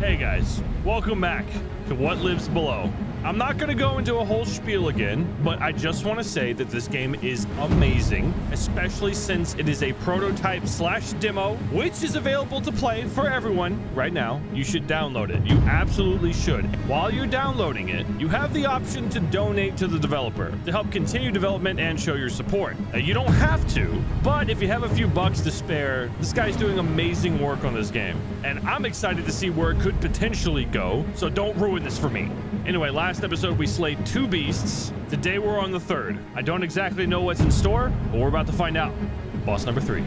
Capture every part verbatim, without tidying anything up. Hey guys, welcome back to What Lives Below. I'm not going to go into a whole spiel again, but I just want to say that this game is amazing, especially since it is a prototype slash demo, which is available to play for everyone right now. You should download it. You absolutely should. While you're downloading it, you have the option to donate to the developer to help continue development and show your support. Now, you don't have to, but if you have a few bucks to spare, this guy's doing amazing work on this game, and I'm excited to see where it could potentially go, so don't ruin this for me. Anyway, last Last episode we slayed two beasts. Today we're on the third. I don't exactly know what's in store, but we're about to find out. Boss number three.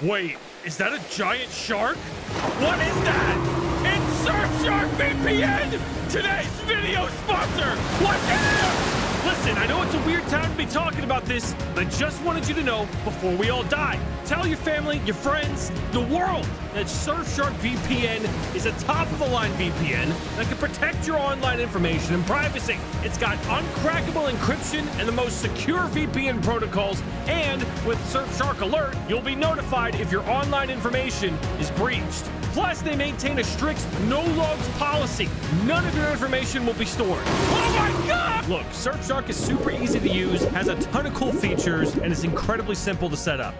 Wait, is that a giant shark? What is that? It's Surfshark V P N! Today's video sponsor! What the? Listen, I know it's a weird time to be talking about this, but I just wanted you to know before we all die. Tell your family, your friends, the world that Surfshark V P N is a top-of-the-line V P N that can protect your online information and privacy. It's got uncrackable encryption and the most secure V P N protocols, and with Surfshark Alert, you'll be notified if your online information is breached. Plus, they maintain a strict no-logs policy. None of your information will be stored. Oh my God! Look, Surfshark is super easy to use, has a ton of cool features, and is incredibly simple to set up.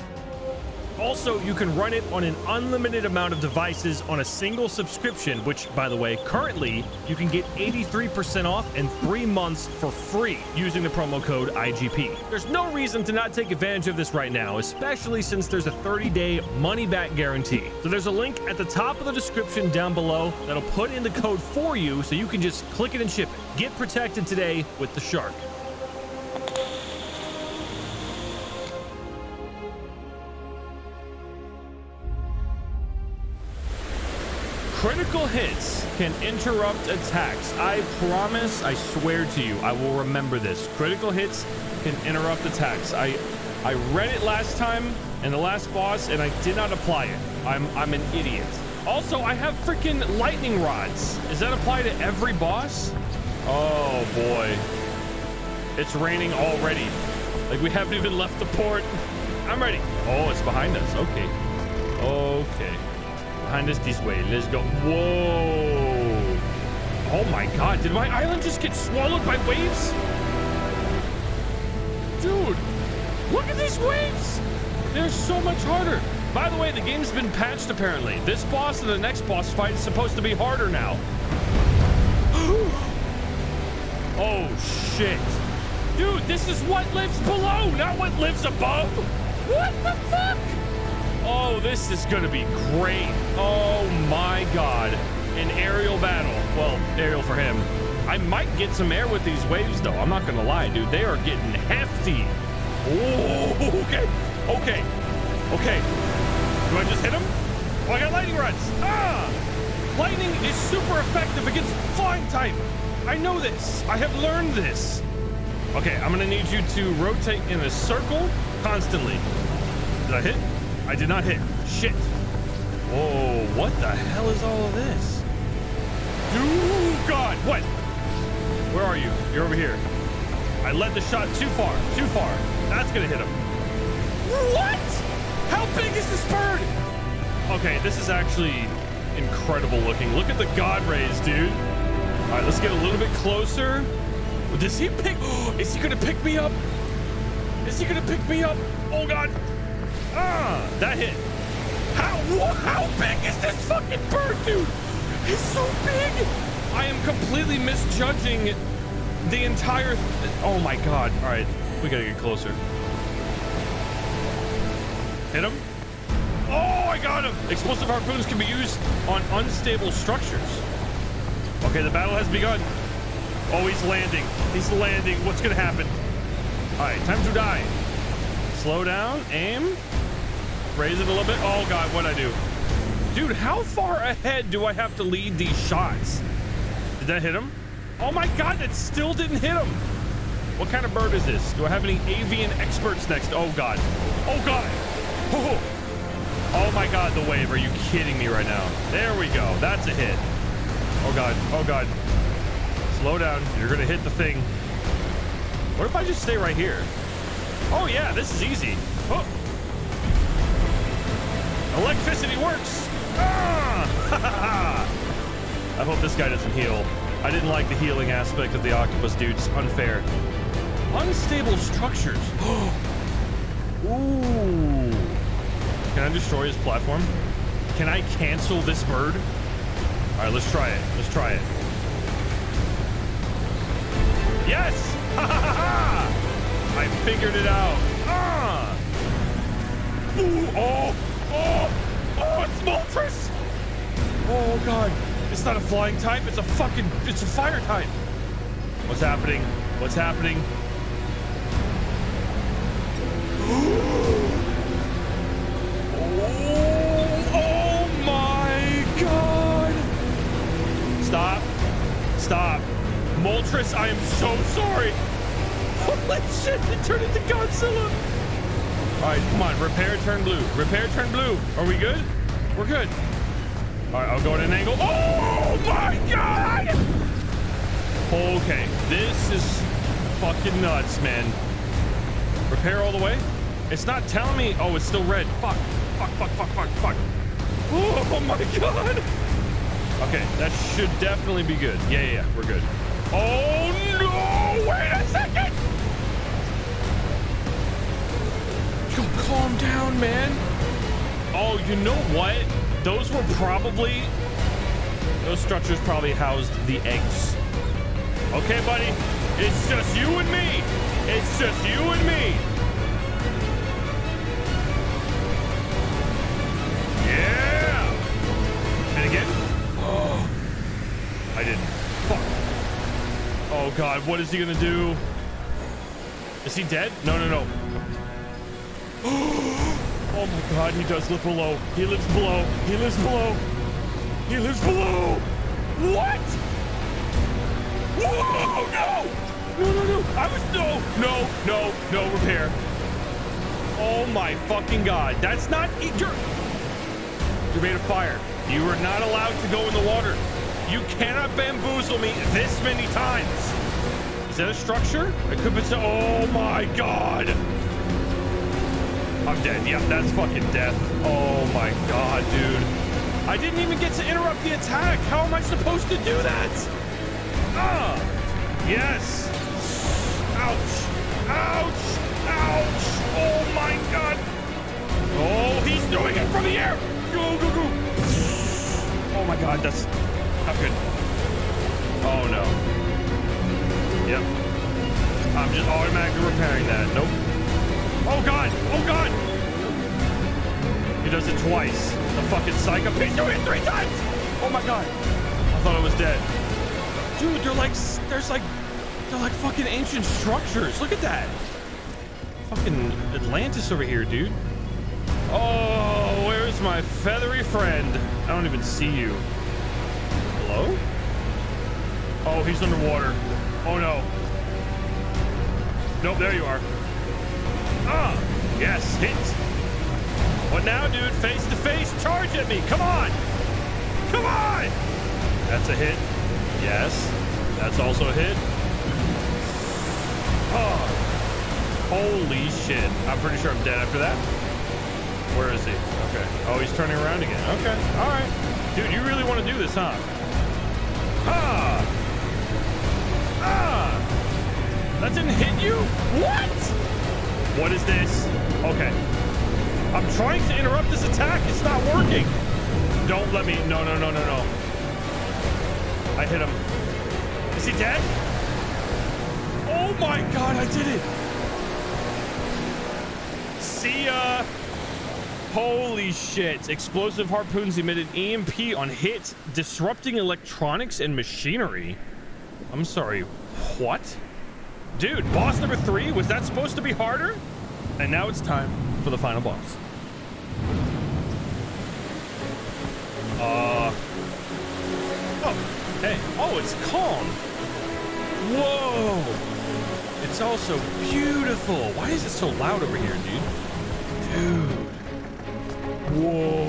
Also, you can run it on an unlimited amount of devices on a single subscription, which, by the way, currently, you can get eighty-three percent off and three months for free using the promo code I G P. There's no reason to not take advantage of this right now, especially since there's a thirty day money-back guarantee. So there's a link at the top of the description down below that'll put in the code for you, so you can just click it and ship it. Get protected today with the shark. Critical hits can interrupt attacks. I promise, I swear to you, I will remember this. Critical hits can interrupt attacks. I I read it last time in the last boss, and I did not apply it. I'm, I'm an idiot. Also, I have freaking lightning rods. Does that apply to every boss? Oh, boy. It's raining already. Like, we haven't even left the port. I'm ready. Oh, it's behind us. Okay. Okay. Behind us this way. Let's go. Whoa. Oh my God. Did my island just get swallowed by waves? Dude, look at these waves. They're so much harder. By the way, the game's been patched apparently. This boss and the next boss fight is supposed to be harder now. Oh shit. Dude, this is What Lives Below, not What Lives Above. What the fuck? Oh, this is gonna be great. Oh my God. An aerial battle. Well, aerial for him. I might get some air with these waves though. I'm not gonna lie, dude. They are getting hefty. Oh, okay. Okay. Okay. Do I just hit him? Oh, I got lightning rods. Ah! Lightning is super effective against flying type. I know this. I have learned this. Okay, I'm gonna need you to rotate in a circle constantly. Did I hit? I did not hit. Shit. Whoa, what the hell is all of this? Dude, God, what? Where are you? You're over here. I led the shot too far, too far. That's gonna hit him. What? How big is this bird? Okay, this is actually incredible looking. Look at the God rays, dude. All right, let's get a little bit closer. Does he pick, oh, is he gonna pick me up? Is he gonna pick me up? Oh God. Ah, that hit. How how big is this fucking bird, dude? It's so big. I am completely misjudging the entire. Th oh my God! All right, we gotta get closer. Hit him. Oh, I got him. Explosive harpoons can be used on unstable structures. Okay, the battle has begun. Oh, he's landing. He's landing. What's gonna happen? All right, time to die. Slow down. Aim. Raise it a little bit. Oh God, what'd I do? Dude, how far ahead do I have to lead these shots? Did that hit him? Oh my God, that still didn't hit him. What kind of bird is this? Do I have any avian experts next? Oh God. Oh God. Oh, oh my God, the wave. Are you kidding me right now? There we go. That's a hit. Oh God. Oh God. Slow down. You're going to hit the thing. What if I just stay right here? Oh yeah, this is easy. Oh. Electricity. electricity works. Ah! I hope this guy doesn't heal. I didn't like the healing aspect of the octopus dudes. Unfair. Unstable structures. Ooh. Can I destroy his platform? Can I cancel this bird? All right, let's try it. Let's try it. Yes! Ha ha ha! I figured it out. Ah! Ooh, oh! Oh! Oh! It's Moltres! Oh God! It's not a flying type. It's a fucking. It's a fire type. What's happening? What's happening? Oh, oh my God! Stop! Stop! Moltres, I am so sorry. Holy shit! It turned into Godzilla. All right, come on. Repair, turn blue. Repair, turn blue. Are we good? We're good. All right, I'll go at an angle. Oh my God! Okay, this is fucking nuts, man. Repair all the way. It's not telling me. Oh, it's still red. Fuck. Fuck, fuck, fuck, fuck, fuck. Oh my God. Okay, that should definitely be good. Yeah, yeah, yeah, we're good. Oh no, wait a second. Yo, calm down, man. Oh, you know what? Those were probably, those structures probably housed the eggs. Okay, buddy, it's just you and me. It's just you and me. Yeah. And again. Oh, I didn't. Fuck. Oh God, what is he gonna do? Is he dead? No, no, no. Oh my God, he does live below. He lives below. He lives below. He lives below. What? Whoa, no! No, no, no. I was no, no, no, no repair. Oh my fucking God. That's not you're, you're made of fire. You are not allowed to go in the water. You cannot bamboozle me this many times. Is that a structure? It could be so. Oh my God. I'm dead. Yep, that's fucking death. Oh my God, dude. I didn't even get to interrupt the attack. How am I supposed to do that? Ah! Yes! Ouch! Ouch! Ouch! Oh my God! Oh, he's doing it from the air! Go, go, go! Oh my God, that's not good. Oh no. Yep. I'm just automatically repairing that. Nope. Oh God! Oh God! He does it twice. The fucking psycho. He's doing it three times! Oh my God! I thought I was dead. Dude, they're like, there's like, they're like fucking ancient structures. Look at that. Fucking Atlantis over here, dude. Oh, where's my feathery friend? I don't even see you. Hello? Oh, he's underwater. Oh no. Nope, there you are. Ah, yes, hit. What now, dude? Face to face, charge at me. Come on. Come on. That's a hit. Yes, that's also a hit. Oh, holy shit. I'm pretty sure I'm dead after that. Where is he? Okay. Oh, he's turning around again. Okay. All right. Dude, you really want to do this, huh? Ah. Ah. That didn't hit you? What? What is this? Okay. I'm trying to interrupt this attack. It's not working. Don't let me. No, no, no, no, no. I hit him. Is he dead? Oh my God, I did it. See ya. Holy shit. Explosive harpoons emit an E M P on hit, disrupting electronics and machinery. I'm sorry. What? Dude, boss number three, was that supposed to be harder? And now it's time for the final boss. Uh. Oh, hey. Oh, it's calm. Whoa. It's all so beautiful. Why is it so loud over here, dude? Dude. Whoa.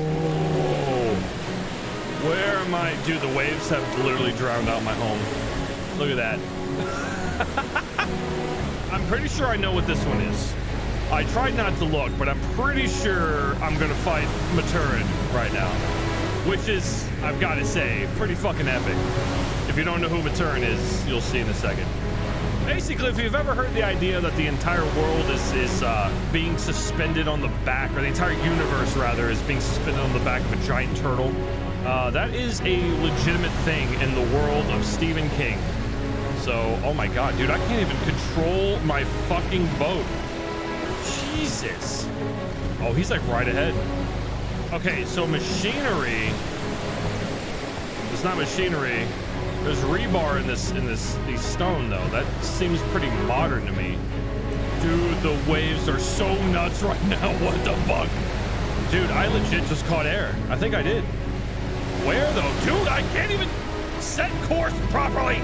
Where am I? Dude, the waves have literally drowned out my home. Look at that. I'm pretty sure I know what this one is. I tried not to look, but I'm pretty sure I'm gonna fight Maturin right now, which is, I've got to say, pretty fucking epic. If you don't know who Maturin is, you'll see in a second. Basically, if you've ever heard the idea that the entire world is, is uh, being suspended on the back, or the entire universe, rather, is being suspended on the back of a giant turtle, uh, that is a legitimate thing in the world of Stephen King. So, oh my god, dude, I can't even control my fucking boat. Jesus. Oh, he's like right ahead. Okay, so machinery. It's not machinery. There's rebar in this in this these stone though. That seems pretty modern to me. Dude, the waves are so nuts right now. What the fuck? Dude, I legit just caught air. I think I did. Where though? Dude, I can't even set course properly.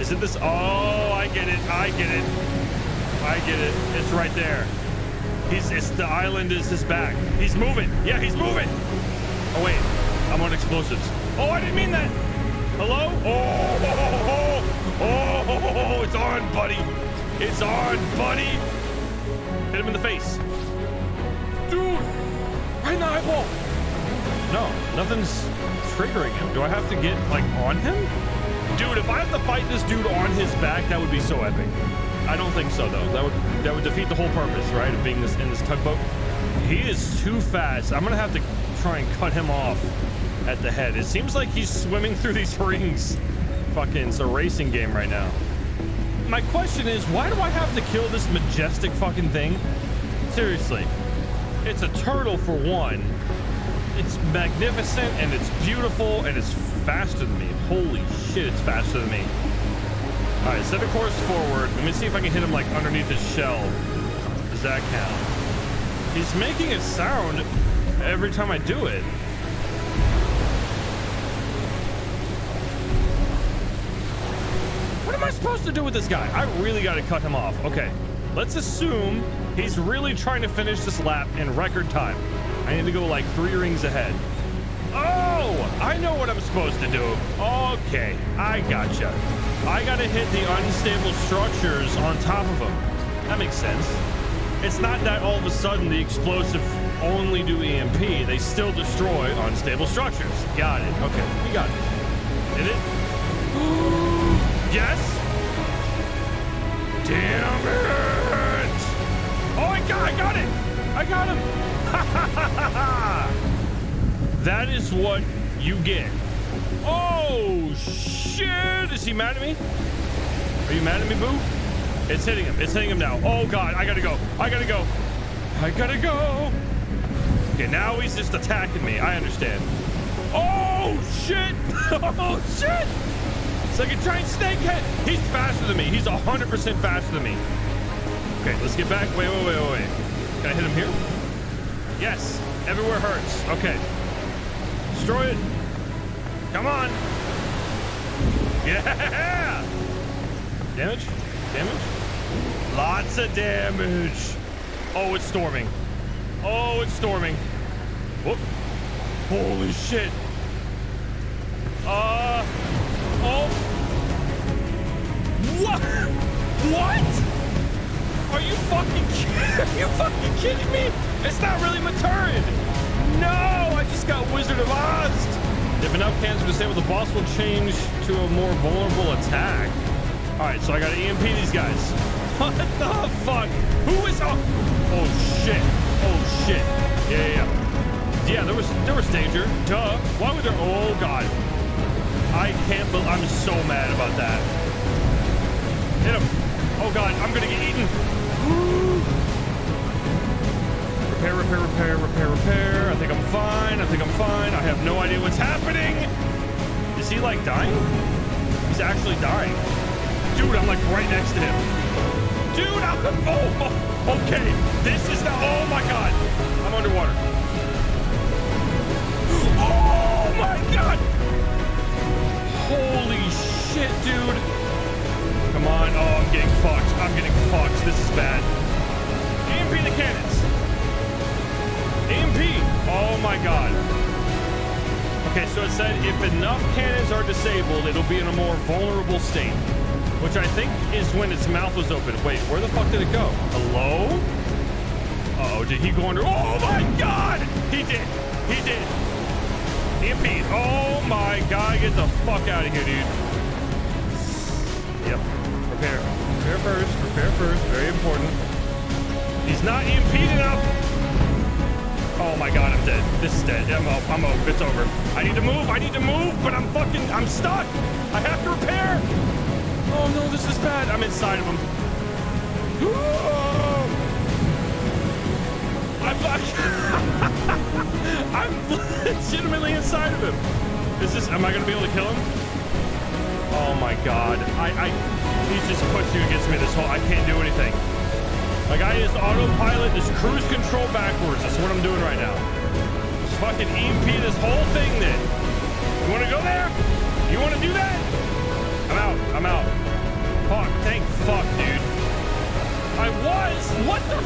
Is it this? Oh, I get it. I get it. I get it. It's right there. He's it's the island is his back. He's moving. Yeah, he's moving. Oh wait, I'm on explosives. Oh, I didn't mean that. Hello? Oh, oh, oh, oh, oh, it's on, buddy. It's on, buddy. Hit him in the face. Dude, right in the eyeball. No, nothing's triggering him. Do I have to get, like, on him? Dude, if I have to fight this dude on his back, that would be so epic. I don't think so, though. That would that would defeat the whole purpose, right, of being this in this tugboat. He is too fast. I'm going to have to try and cut him off at the head. It seems like he's swimming through these rings. Fucking, it's a racing game right now. My question is, why do I have to kill this majestic fucking thing? Seriously, it's a turtle for one. It's magnificent and it's beautiful and it's faster than me. Holy shit, it's faster than me. All right, set a course forward. Let me see if I can hit him like underneath his shell. Does that count? He's making a sound every time I do it. What am I supposed to do with this guy? I really got to cut him off. Okay, let's assume he's really trying to finish this lap in record time. I need to go like three rings ahead. Oh, I know what I'm supposed to do. Okay, I gotcha. I got to hit the unstable structures on top of him. That makes sense. It's not that all of a sudden the explosive only do E M P. They still destroy unstable structures. Got it. Okay, we got it. Did it? Ooh. Yes. Damn it. Oh, I got, I got it. I got him. That is what you get. Oh, shit. Is he mad at me? Are you mad at me, boo? It's hitting him. It's hitting him now. Oh, God. I got to go. I got to go. I got to go. Okay, now he's just attacking me. I understand. Oh, shit. Oh, shit. It's like a giant snakehead. He's faster than me. He's one hundred percent faster than me. Okay, let's get back. Wait, wait, wait, wait, wait. Can I hit him here? Yes. Everywhere hurts. Okay. Destroy it. Come on. Yeah. Damage? Damage? Lots of damage. Oh, it's storming. Oh, it's storming. Whoop. Holy shit. Uh... Oh. What? What? Are you fucking kidding? Are you fucking kidding me? It's not really Maturin. No, I just got Wizard of Oz. If enough cans are disabled, the boss will change to a more vulnerable attack. All right, so I got to E M P these guys. What the fuck? Who is? Oh, oh shit. Oh shit. Yeah, yeah, yeah. Yeah, there was there was danger. Duh. Why would there? Oh god. I can't believe I'm so mad about that. Hit him. Oh, God, I'm going to get eaten. Woo. Repair, repair, repair, repair, repair. I think I'm fine. I think I'm fine. I have no idea what's happening. Is he, like, dying? He's actually dying. Dude, I'm, like, right next to him. Dude, I'm... Oh, oh okay. This is the... Oh, my God. I'm underwater. Oh, my God. Holy shit, dude. Come on. Oh, I'm getting fucked. I'm getting fucked. This is bad. A M P the cannons. A M P. Oh, my God. Okay, so it said if enough cannons are disabled, it'll be in a more vulnerable state, which I think is when its mouth was open. Wait, where the fuck did it go? Hello? Uh-oh, did he go under? Oh my God! He did, he did. Impede, oh my God, get the fuck out of here, dude. Yep, prepare, prepare first, prepare first, very important. He's not impeded enough. Oh my God, I'm dead, this is dead, I'm up, I'm up, it's over. I need to move, I need to move, but I'm fucking, I'm stuck. I have to repair. Oh no, this is bad, I'm inside of him. Whoa! I'm, I'm legitimately inside of him. Is this, am I gonna be able to kill him? Oh my God. I, I, he's just pushing against me this whole, I can't do anything. Like I just autopilot this cruise control backwards. That's what I'm doing right now. Just fucking E M P this whole thing then. You wanna go there? You wanna do that? I'm out, I'm out. Fuck, thank fuck, dude. I was, what the?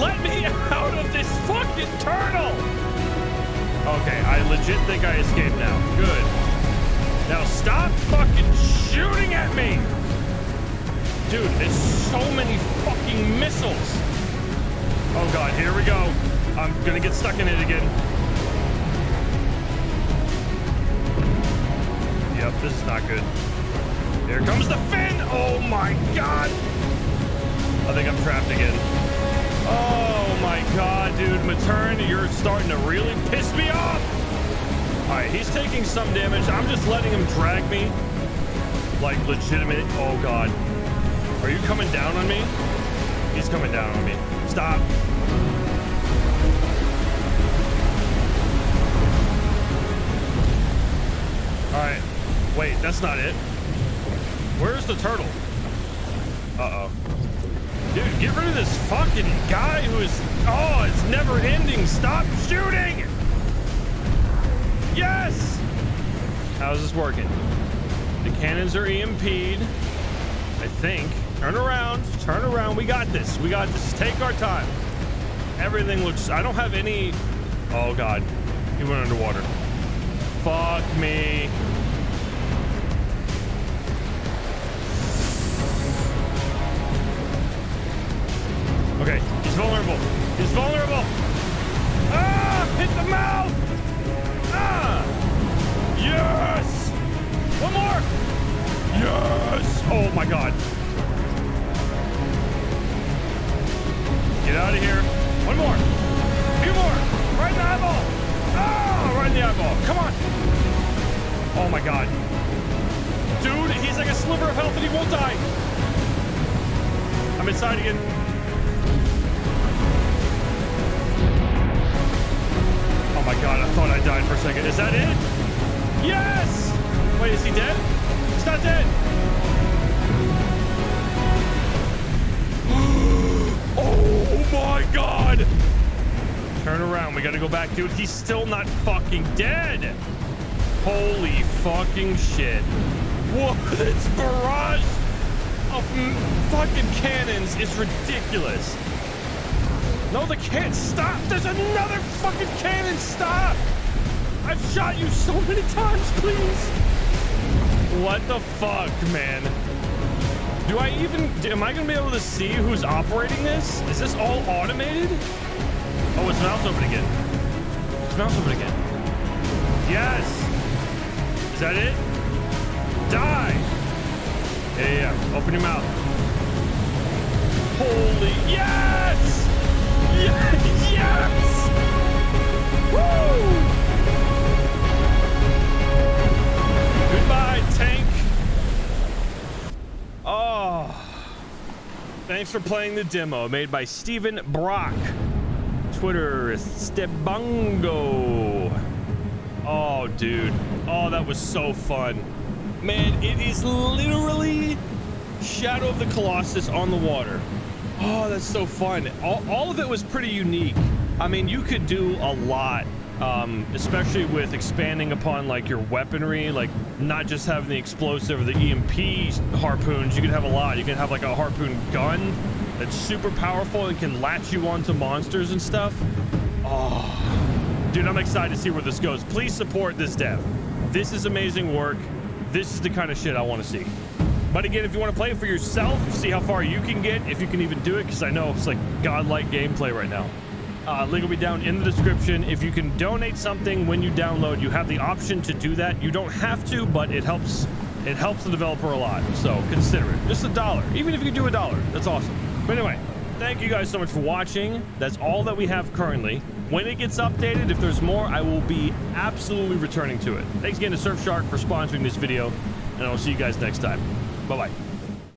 Let me out of this fucking turtle! Okay, I legit think I escaped now. Good. Now stop fucking shooting at me! Dude, there's so many fucking missiles. Oh God, here we go. I'm gonna get stuck in it again. Yep, this is not good. Here comes the fin! Oh my God! I think I'm trapped again. Oh my God, dude, Maturin, you're starting to really piss me off. All right, he's taking some damage. I'm just letting him drag me. Like legitimate, oh God. Are you coming down on me? He's coming down on me. Stop. All right, wait, that's not it. Where's the turtle? Uh-oh. Dude, get rid of this fucking guy who is, oh, it's never ending. Stop shooting. Yes. How's this working? The cannons are E M P'd, I think. Turn around, turn around. We got this. We got this. Take our time. Everything looks, I don't have any. Oh God, he went underwater. Fuck me. Okay, he's vulnerable. He's vulnerable. Ah, hit the mouth. Ah, yes. One more. Yes. Oh my God. Get out of here. One more. A few more. Right in the eyeball. Ah, right in the eyeball. Come on. Oh my God. Dude, he's like a sliver of health and he won't die. I'm inside again. Oh my God, I thought I died for a second. Is that it? Yes! Wait, is he dead? He's not dead. Oh my God. Turn around, we gotta go back, dude. He's still not fucking dead. Holy fucking shit. What? This barrage of fucking cannons is ridiculous. No, the can't stop. There's another fucking cannon. Stop. I've shot you so many times, please. What the fuck, man? Do I even, am I going to be able to see who's operating this? Is this all automated? Oh, his mouth's open again. His mouth's open again. Yes. Is that it? Die. Yeah, yeah, yeah. Open your mouth. Holy, yes. Yes! Yes! Woo! Goodbye, tank. Oh. Thanks for playing the demo made by Steven Brock. Twitter is Stebongo. Oh, dude. Oh, that was so fun. Man, it is literally Shadow of the Colossus on the water. Oh, that's so fun. All, all of it was pretty unique. I mean, you could do a lot, um, especially with expanding upon like your weaponry, like not just having the explosive or the E M P harpoons. You could have a lot. You can have like a harpoon gun that's super powerful and can latch you onto monsters and stuff. Oh, dude, I'm excited to see where this goes. Please support this dev. This is amazing work. This is the kind of shit I want to see. But again, if you want to play it for yourself, see how far you can get, if you can even do it, because I know it's like godlike gameplay right now. Uh, link will be down in the description. If you can donate something when you download, you have the option to do that. You don't have to, but it helps it helps the developer a lot, so consider it. Just a dollar, even if you can do a dollar, that's awesome. But anyway, thank you guys so much for watching. That's all that we have currently. When it gets updated, if there's more, I will be absolutely returning to it. Thanks again to Surfshark for sponsoring this video, and I'll see you guys next time. Bye-bye.